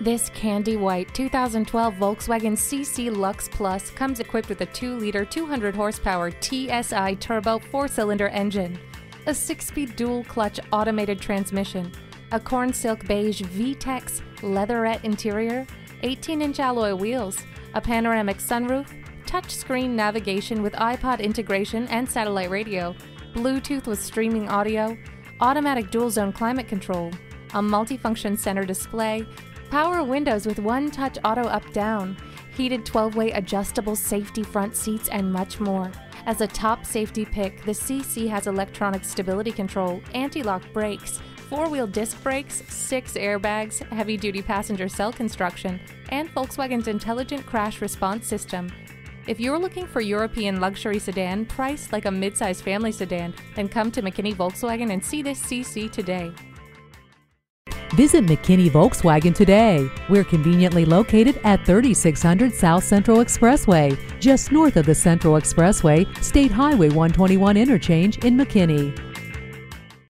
This candy white 2012 Volkswagen CC Lux Plus comes equipped with a 2-liter 200-horsepower TSI turbo 4-cylinder engine, a 6-speed dual-clutch automated transmission, a corn silk beige V-Tex leatherette interior, 18-inch alloy wheels, a panoramic sunroof, touchscreen navigation with iPod integration and satellite radio, Bluetooth with streaming audio, automatic dual-zone climate control, a multifunction center display, power windows with one-touch auto up-down, heated 12-way adjustable safety front seats, and much more. As a top safety pick, the CC has electronic stability control, anti-lock brakes, 4-wheel disc brakes, 6 airbags, heavy-duty passenger cell construction, and Volkswagen's intelligent crash response system. If you're looking for European luxury sedan priced like a midsize family sedan, then come to McKinney Volkswagen and see this CC today. Visit McKinney Volkswagen today. We're conveniently located at 3600 South Central Expressway, just north of the Central Expressway, State Highway 121 interchange in McKinney.